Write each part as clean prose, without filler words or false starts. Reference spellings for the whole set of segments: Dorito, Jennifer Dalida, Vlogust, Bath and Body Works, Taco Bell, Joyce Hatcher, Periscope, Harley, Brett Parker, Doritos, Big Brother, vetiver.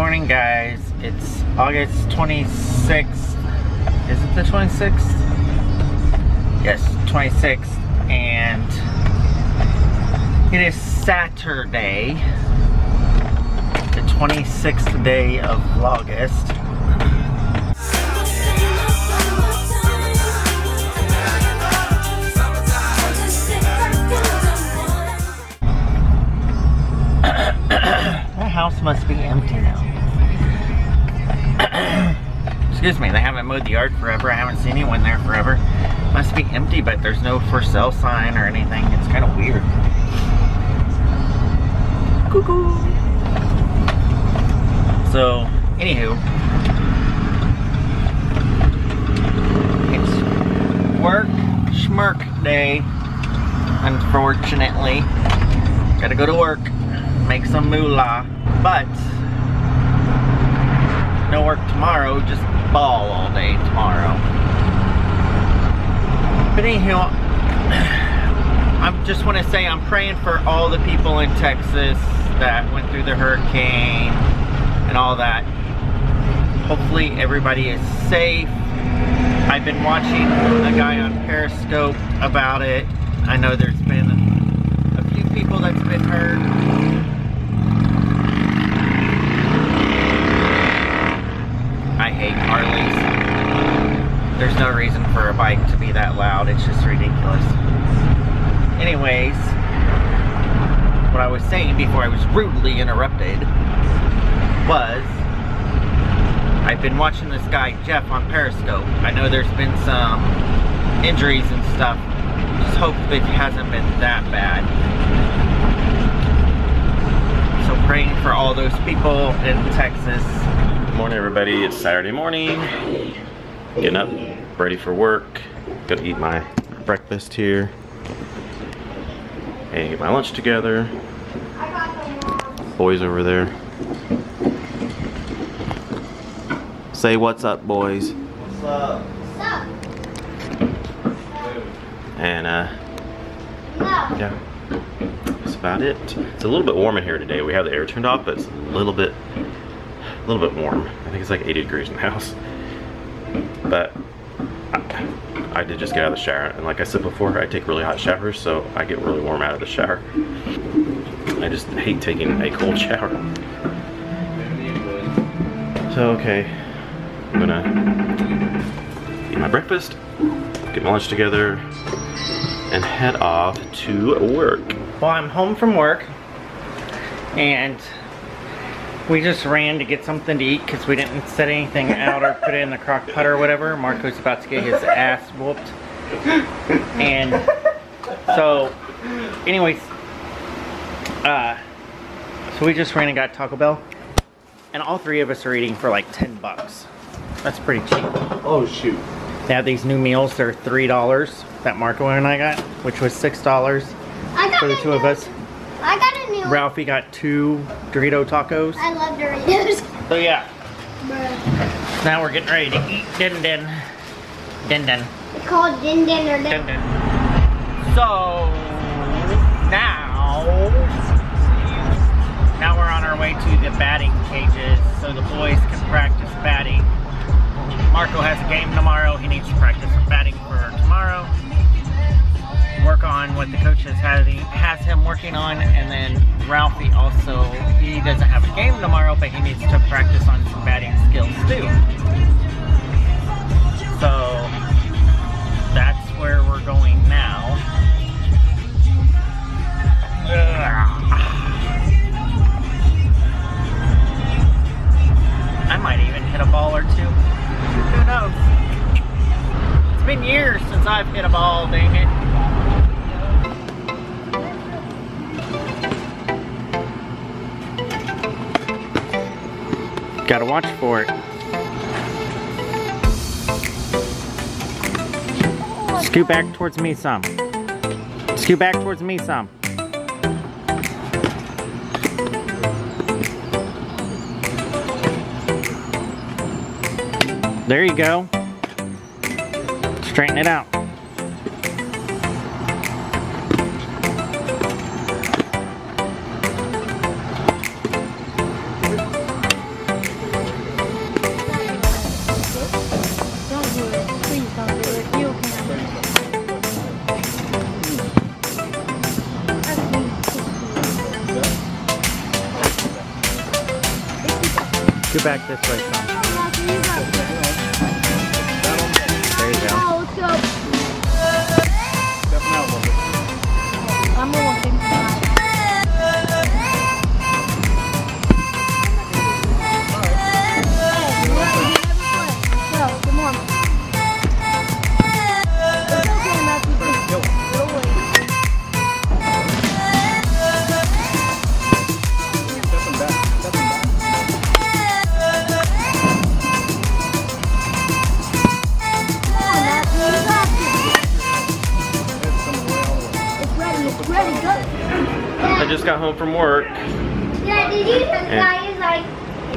morning, guys. It's August 26th. Is it the 26th? Yes, 26th. And it is Saturday, the 26th day of Vlogust. House must be empty now. Excuse me, they haven't mowed the yard forever. I haven't seen anyone there forever. Must be empty, but there's no for sale sign or anything. It's kind of weird. Cuckoo. So, anywho, it's work schmirk day, unfortunately. Gotta go to work, make some moolah. But no work tomorrow, just ball all day tomorrow. But anyhow, I just want to say I'm praying for all the people in Texas that went through the hurricane and all that. Hopefully everybody is safe. I've been watching a guy on Periscope about it. I know there's been a few people that's been hurt. I hate Harleys. There's no reason for a bike to be that loud. It's just ridiculous. Anyways, what I was saying before I was rudely interrupted was I've been watching this guy, Jeff, on Periscope. I know there's been some injuries and stuff. Just hope it hasn't been that bad. So praying for all those people in Texas. Morning, everybody. It's Saturday morning. Getting up, ready for work. Gotta eat my breakfast here. And get my lunch together. Boys over there. Say what's up, boys. What's up? And yeah, that's about it. It's a little bit warm in here today. We have the air turned off, but it's a little bit warm. I think it's like 80 degrees in the house. But I did just get out of the shower, and like I said before, I take really hot showers, so I get really warm out of the shower. I just hate taking a cold shower. So okay, I'm gonna eat my breakfast, get my lunch together, and head off to work. Well, I'm home from work, and we just ran to get something to eat because we didn't set anything out or put it in the crock pot or whatever. Marco's about to get his ass whooped. And so, anyways, so we just ran and got Taco Bell. And all three of us are eating for like $10. That's pretty cheap. Oh, shoot. They have these new meals. They're $3 that Marco and I got, which was $6 for the two of us. I got a new one. Ralphie got 2 Dorito tacos. I love Doritos. So yeah. Bruh. Now we're getting ready to eat din din. Din din. It's called din din or din din. So now we're on our way to the batting cages so the boys can practice batting. Marco has a game tomorrow. He needs to practice batting for tomorrow. Work on what the coach has him working on, and then Ralphie also, he doesn't have a game tomorrow, but he needs to practice on some batting skills too. So that's where we're going now. I might even hit a ball or two. Who knows? It's been years since I've hit a ball, dang it. Gotta watch for it. Scoot back towards me some. Scoot back towards me some. There you go. Straighten it out. Get back this way, Tom. There you go. I'm walking. No, come on. It's okay, Matthew. Go away. Step him back. I just got home from work. Yeah, did you see the guy is like,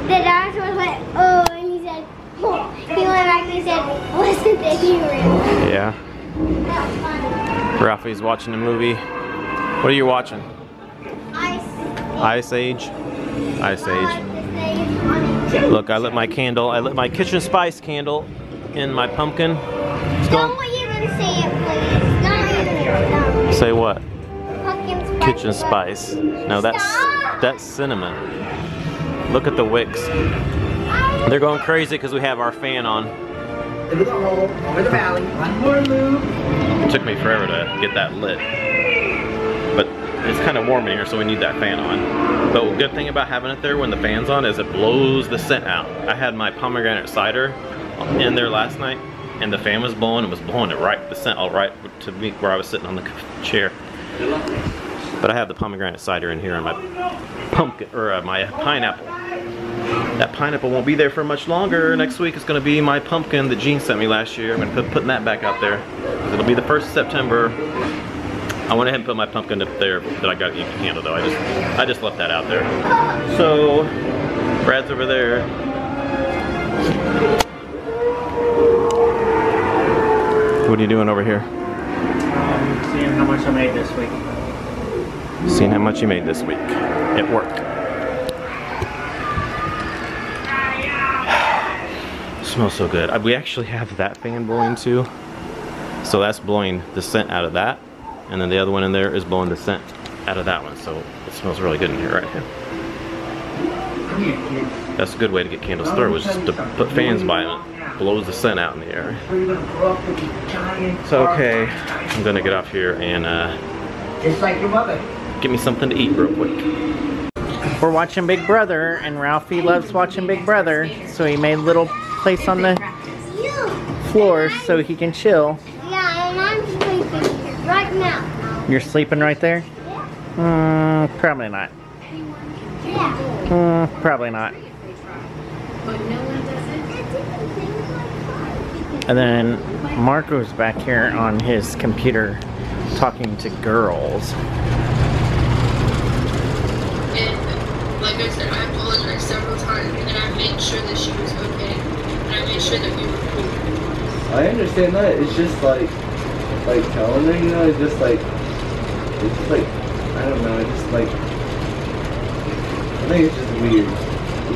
the dinosaur was like, oh, and he said, oh. He went back and he said, wasn't the hero. Yeah. That was funny. Ralphie's watching a movie. What are you watching? Ice Age. Look, I lit my kitchen spice candle in my pumpkin. Don't what you're gonna say it, please. Say what? Kitchen spice. No, that's cinnamon. Look at the wicks. They're going crazy because we have our fan on. It took me forever to get that lit. But it's kind of warm in here, so we need that fan on. But the good thing about having it there when the fan's on is it blows the scent out. I had my pomegranate cider in there last night, and the fan was blowing. It was blowing it right, the scent all right to me where I was sitting on the chair. But I have the pomegranate cider in here and my pumpkin, or my pineapple. That pineapple won't be there for much longer. Next week it's going to be my pumpkin that Jean sent me last year. I'm going to be putting that back out there. It'll be the 1st of September. I went ahead and put my pumpkin up there that I got to handle though. I just left that out there. So, Brad's over there. What are you doing over here? Seeing how much I made this week. Seeing how much you made this week at work. Smells so good. We actually have that fan blowing too. So that's blowing the scent out of that. And then the other one in there is blowing the scent out of that one. So it smells really good in here right now. That's a good way to get candles through, which is to put fans by them. Blows the scent out in the air. So okay, I'm gonna get off here and get me something to eat real quick. We're watching Big Brother, and Ralphie loves watching Big Brother, so he made a little place on the floor so he can chill. Yeah, and I'm sleeping right now. You're sleeping right there? Yeah. Probably not. Yeah. Probably not. And then Marco's back here on his computer talking to girls. And like I said, I apologized several times and I made sure that she was okay. And I made sure that we were cool. I understand that. It's just like telling her, you know, it's just like, I don't know, it's just like, I think it's just weird.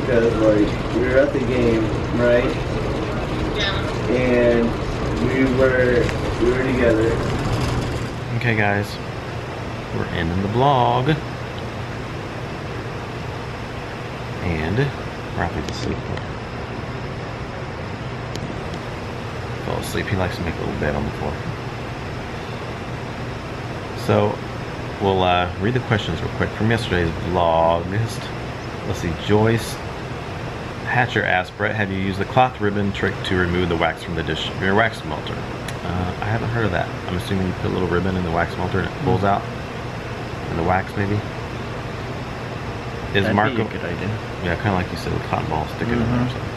Because like, we were at the game, right? Yeah. And we were together. Okay guys, we're ending the vlog. And Ralphie's asleep. Fall asleep, he likes to make a little bed on the floor. So, we'll read the questions real quick from yesterday's Vlogust. Let's see, Joyce Hatcher asked, Brett, have you used the cloth ribbon trick to remove the wax from the dish, your wax melter? I haven't heard of that. I'm assuming you put a little ribbon in the wax melter and it pulls out, and the wax maybe. Is Marco? That'd be a good idea. Yeah, kind of like you said, with cotton balls, stick it in there or something.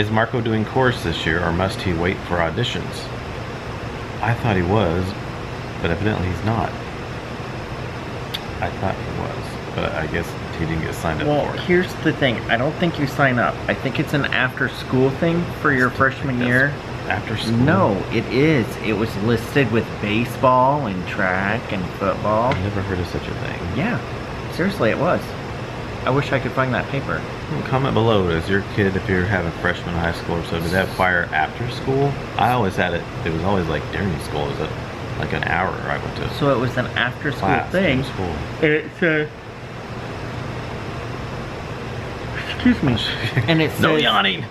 Is Marco doing chorus this year, or must he wait for auditions? I thought he was, but evidently he's not. I thought he was, but I guess. You didn't get signed up for. Well, here's the thing. I don't think you sign up. I think it's an after-school thing for your freshman year. After school? No, it is. It was listed with baseball and track and football. I never heard of such a thing. Yeah. Seriously, it was. I wish I could find that paper. Well, comment below. Does your kid, if you're having freshman high school or so, did that fire after school? I always had it. It was always like during school. It was like an hour I went to. So it was an after-school thing. It's Excuse me. And it says, no yawning.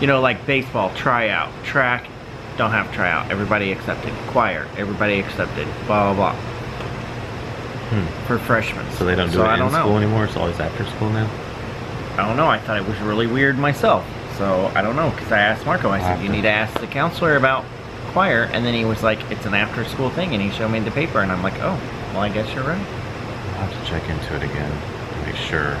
You know, like baseball, tryout, track, don't have tryout, everybody accepted, choir, everybody accepted, blah, blah, blah. Hmm. For freshmen. So they don't do it in school anymore? It's always after school now? I don't know. I thought it was really weird myself. So I don't know, because I asked Marco, I said, you need to ask the counselor about choir. And then he was like, it's an after school thing. And he showed me the paper. And I'm like, oh, well, I guess you're right. I'll have to check into it again to make sure.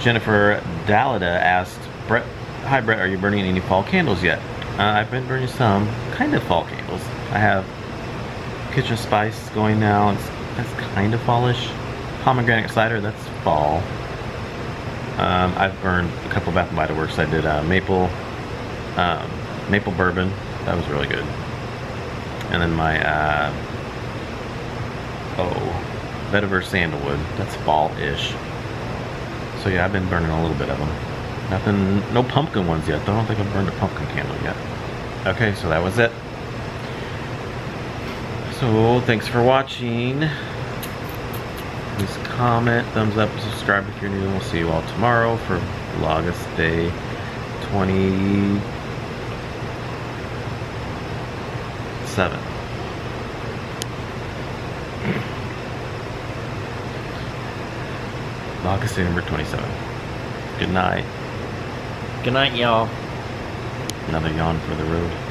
Jennifer Dalida asked, Brett, hi Brett, are you burning any fall candles yet? I've been burning some kind of fall candles. I have kitchen spice going now. That's kind of fallish. Pomegranate cider, that's fall. I've burned a couple of Bath and Body Works. I did maple bourbon. That was really good. And then my vetiver sandalwood. That's fall-ish. So yeah, I've been burning a little bit of them. Nothing, no pumpkin ones yet. I don't think I've burned a pumpkin candle yet. Okay, so that was it. So thanks for watching. Please comment, thumbs up, subscribe if you're new. We'll see you all tomorrow for Vlogust Day 27. Vlogust Day number 27. Good night. Good night, y'all. Another yawn for the road.